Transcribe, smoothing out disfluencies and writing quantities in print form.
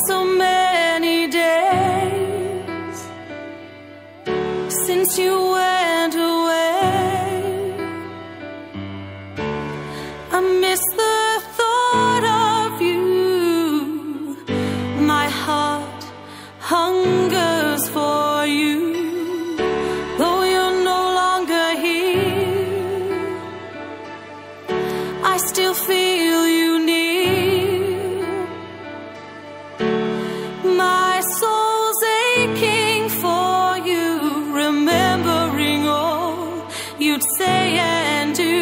been so many days since you went away. I miss the thought of you. My heart hungers for you. Though you're no longer here, I still feel you near. My soul's aching for you, remembering all you'd say and do.